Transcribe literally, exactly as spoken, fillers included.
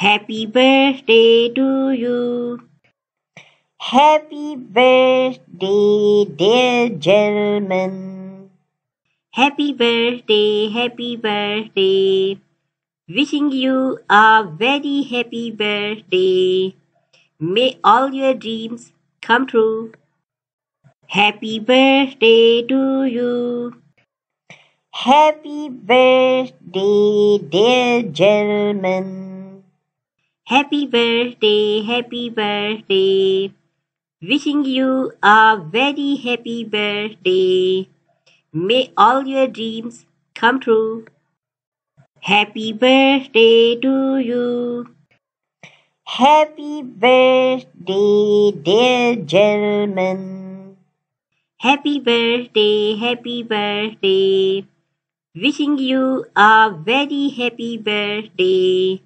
Happy birthday to you. Happy birthday, dear gentleman. Happy birthday, happy birthday. Wishing you a very happy birthday. May all your dreams come true. Happy birthday to you. Happy birthday, dear gentleman. Happy birthday, happy birthday. Wishing you a very happy birthday. May all your dreams come true. Happy birthday to you. Happy birthday, dear gentleman. Happy birthday, happy birthday. Wishing you a very happy birthday.